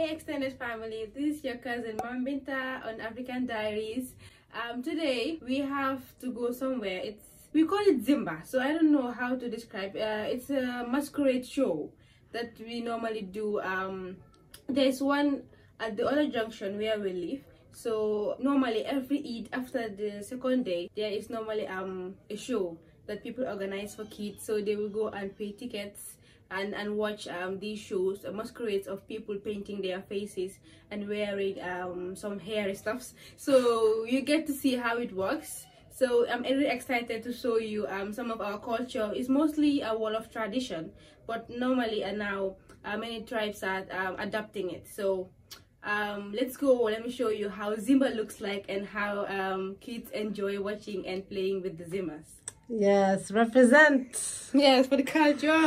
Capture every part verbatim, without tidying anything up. Hey extended family, this is your cousin Mambinta on African Diaries. Um, today we have to go somewhere. It's we call it Zimba, so I don't know how to describe. Uh, it's a masquerade show that we normally do. Um, there's one at the other junction where we live. So normally every Eid, after the second day, there is normally um a show that people organize for kids. So they will go and pay tickets and and watch um these shows, uh, masquerades of people painting their faces and wearing um some hairy stuffs. So you get to see how it works. So I'm really excited to show you um some of our culture. It's mostly a wall of tradition, but normally and uh, now uh, many tribes are um, adapting it. So um let's go. Let me show you how Zimba looks like and how um kids enjoy watching and playing with the Zimbas. Yes, represent. Yes, for the culture.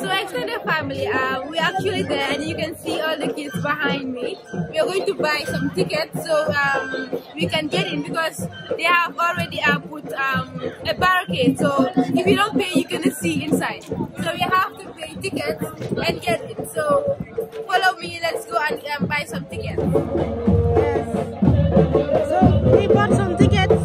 So extended family, uh, we're actually there and you can see all the kids behind me. We are going to buy some tickets so um, we can get in, because they have already uh, put um, a barricade, so if you don't pay you cannot see inside. So we have to pay tickets and get it. So follow me, let's go and um, buy some tickets. Yes. So we bought some tickets.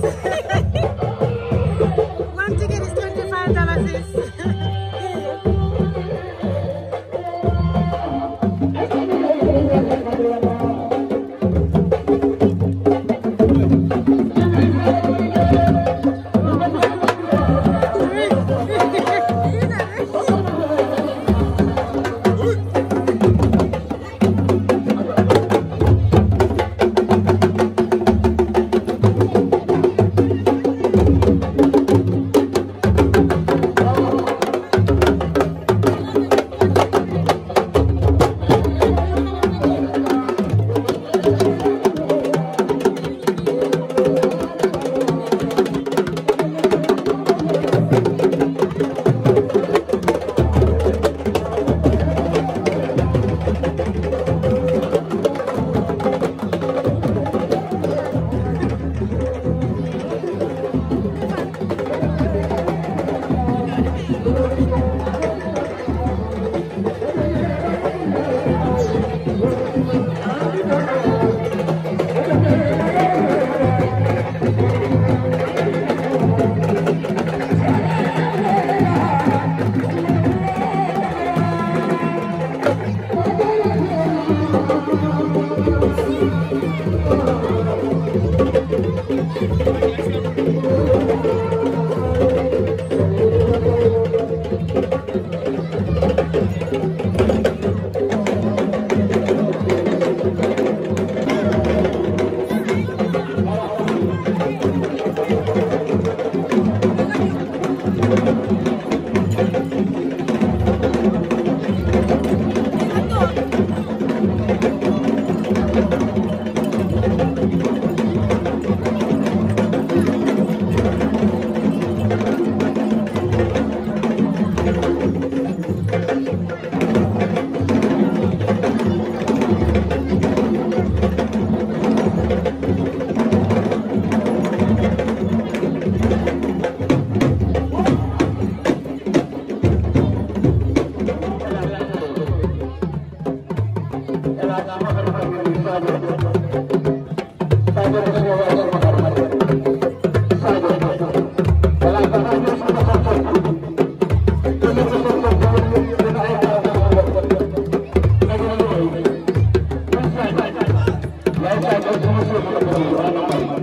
Thank you.